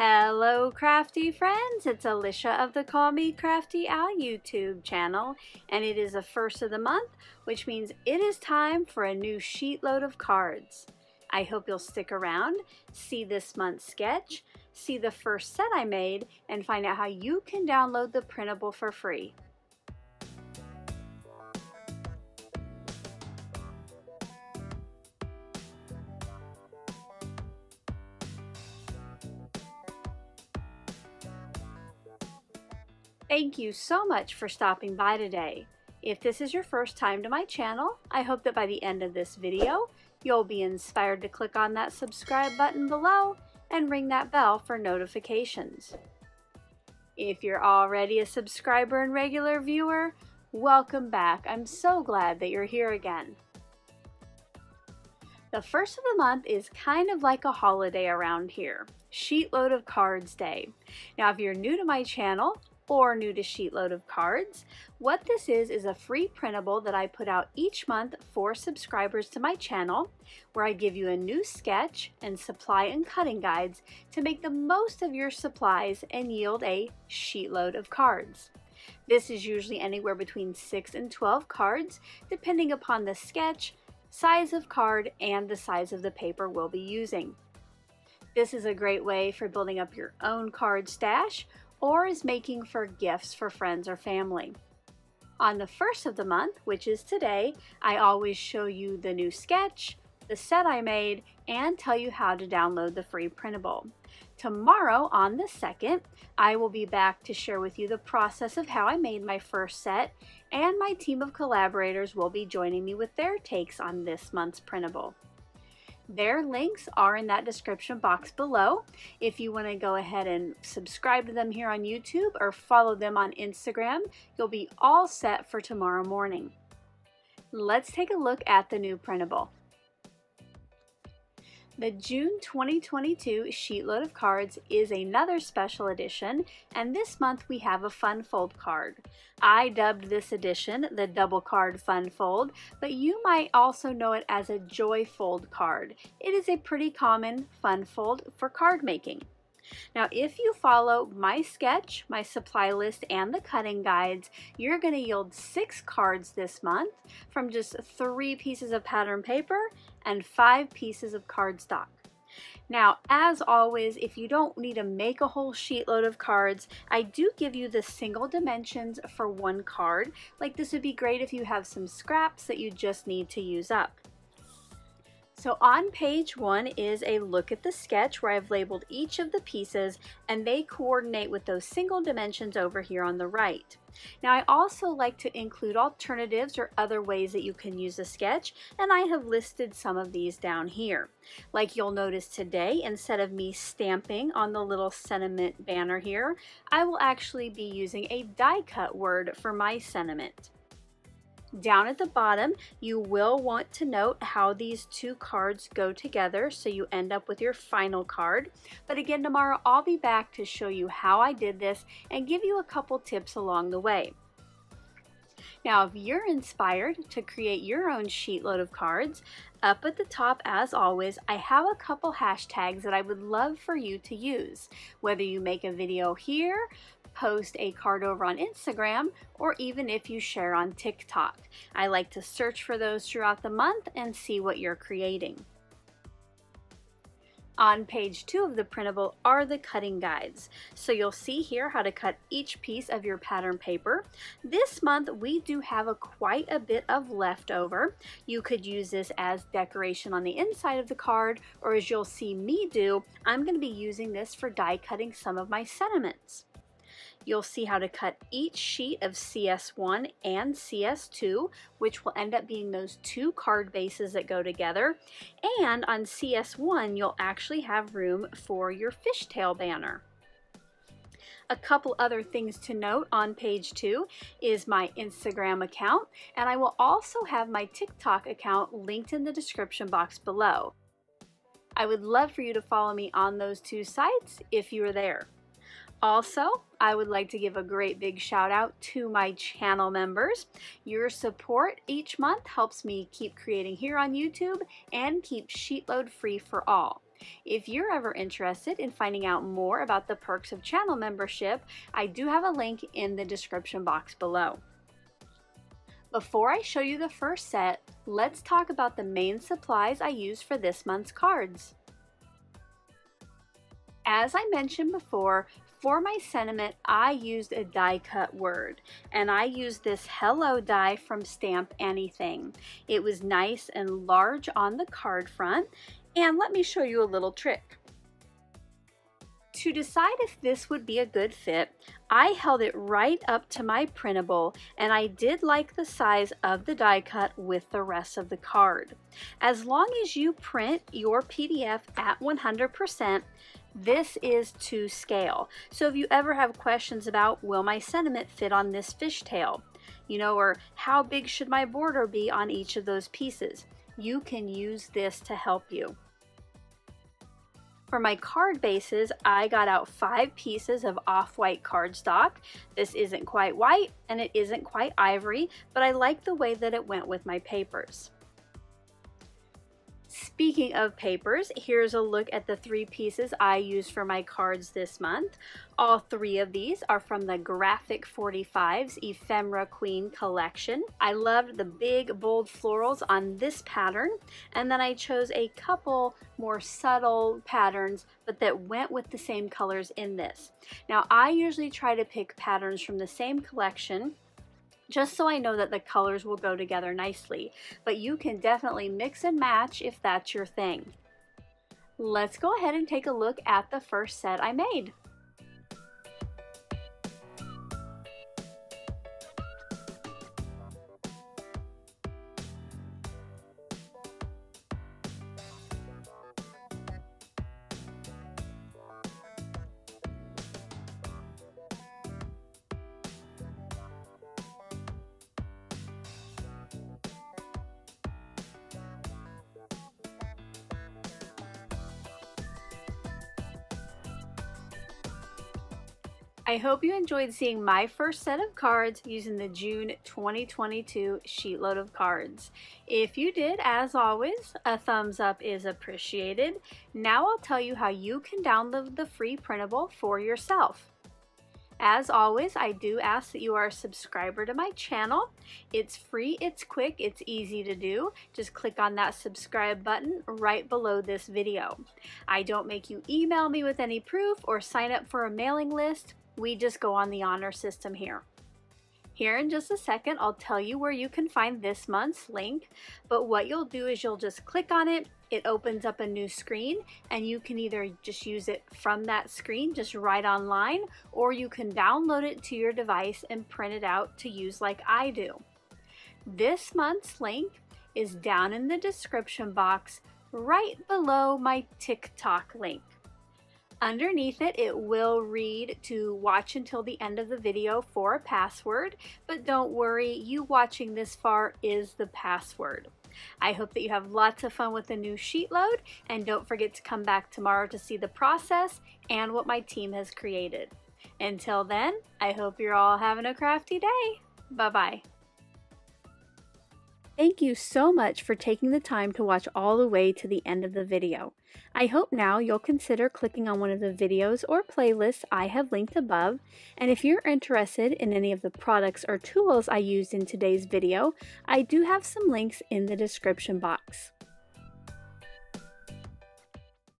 Hello crafty friends, it's Alicia of the Call Me Crafty Owl YouTube channel, and it is the first of the month, which means it is time for a new sheet load of cards. I hope you'll stick around, see this month's sketch, see the first set I made, and find out how you can download the printable for free. Thank you so much for stopping by today. If this is your first time to my channel, I hope that by the end of this video, you'll be inspired to click on that subscribe button below and ring that bell for notifications. If you're already a subscriber and regular viewer, welcome back. I'm so glad that you're here again. The first of the month is kind of like a holiday around here, Sheetload of Cards Day. Now, if you're new to my channel, or new to Sheetload of Cards, what this is a free printable that I put out each month for subscribers to my channel, where I give you a new sketch and supply and cutting guides to make the most of your supplies and yield a sheetload of cards. This is usually anywhere between 6 and 12 cards, depending upon the sketch, size of card, and the size of the paper we'll be using. This is a great way for building up your own card stash, or is making for gifts for friends or family. On the first of the month, which is today, I always show you the new sketch, the set I made, and tell you how to download the free printable. Tomorrow, on the 2nd, I will be back to share with you the process of how I made my first set, and my team of collaborators will be joining me with their takes on this month's printable. Their links are in that description box below. If you want to go ahead and subscribe to them here on YouTube or follow them on Instagram, you'll be all set for tomorrow morning. Let's take a look at the new printable. The June 2022 Sheetload of Cards is another special edition, and this month we have a fun fold card. I dubbed this edition the Double Card Fun Fold, but you might also know it as a Joy Fold card. It is a pretty common fun fold for card making. Now, if you follow my sketch, my supply list, and the cutting guides, you're going to yield 6 cards this month from just 3 pieces of pattern paper and 5 pieces of cardstock. Now, as always, if you don't need to make a whole sheet load of cards, I do give you the single dimensions for one card. Like, this would be great if you have some scraps that you just need to use up. So on page 1 is a look at the sketch where I've labeled each of the pieces, and they coordinate with those single dimensions over here on the right. Now, I also like to include alternatives or other ways that you can use a sketch, and I have listed some of these down here. Like, you'll notice today, instead of me stamping on the little sentiment banner here, I will actually be using a die cut word for my sentiment. Down at the bottom, you will want to note how these 2 cards go together so you end up with your final card. But again, tomorrow I'll be back to show you how I did this and give you a couple tips along the way. Now, if you're inspired to create your own sheet load of cards, up at the top, as always, I have a couple hashtags that I would love for you to use. Whether you make a video here, post a card over on Instagram, or even if you share on TikTok. I like to search for those throughout the month and see what you're creating. On page 2 of the printable are the cutting guides. So you'll see here how to cut each piece of your pattern paper. This month we do have quite a bit of leftover. You could use this as decoration on the inside of the card, or as you'll see me do, I'm going to be using this for die cutting some of my sentiments. You'll see how to cut each sheet of CS1 and CS2, which will end up being those 2 card bases that go together. And on CS1, you'll actually have room for your fishtail banner. A couple other things to note on page 2 is my Instagram account, and I will also have my TikTok account linked in the description box below. I would love for you to follow me on those 2 sites if you are there. Also, I would like to give a great big shout out to my channel members. Your support each month helps me keep creating here on YouTube and keep Sheetload free for all. If you're ever interested in finding out more about the perks of channel membership, I do have a link in the description box below. Before I show you the first set, let's talk about the main supplies I used for this month's cards. As I mentioned before, for my sentiment, I used a die cut word, and I used this hello die from Stamp Anything. It was nice and large on the card front, and let me show you a little trick. To decide if this would be a good fit, I held it right up to my printable, and I did like the size of the die cut with the rest of the card. As long as you print your PDF at 100%, this is to scale. So if you ever have questions about, will my sentiment fit on this fishtail? You know, or how big should my border be on each of those pieces? You can use this to help you. For my card bases, I got out 5 pieces of off-white cardstock. This isn't quite white and it isn't quite ivory, but I like the way that it went with my papers. Speaking of papers, here's a look at the 3 pieces I used for my cards this month. All 3 of these are from the Graphic 45's Ephemera Queen collection. I loved the big, bold florals on this pattern, and then I chose a couple more subtle patterns, but that went with the same colors in this. Now, I usually try to pick patterns from the same collection, just so I know that the colors will go together nicely, but you can definitely mix and match if that's your thing. Let's go ahead and take a look at the first set I made. I hope you enjoyed seeing my first set of cards using the June 2022 Sheetload of Cards. If you did, as always, a thumbs up is appreciated. Now I'll tell you how you can download the free printable for yourself. As always, I do ask that you are a subscriber to my channel. It's free, it's quick, it's easy to do. Just click on that subscribe button right below this video. I don't make you email me with any proof or sign up for a mailing list. We just go on the honor system here. Here in just a second, I'll tell you where you can find this month's link, but what you'll do is you'll just click on it. It opens up a new screen, and you can either just use it from that screen, just right online, or you can download it to your device and print it out to use like I do. This month's link is down in the description box right below my TikTok link. Underneath it, it will read to watch until the end of the video for a password, but don't worry, you watching this far is the password. I hope that you have lots of fun with the new Sheetload, and don't forget to come back tomorrow to see the process and what my team has created. Until then, I hope you're all having a crafty day. Bye-bye. Thank you so much for taking the time to watch all the way to the end of the video. I hope now you'll consider clicking on one of the videos or playlists I have linked above, and if you're interested in any of the products or tools I used in today's video, I do have some links in the description box.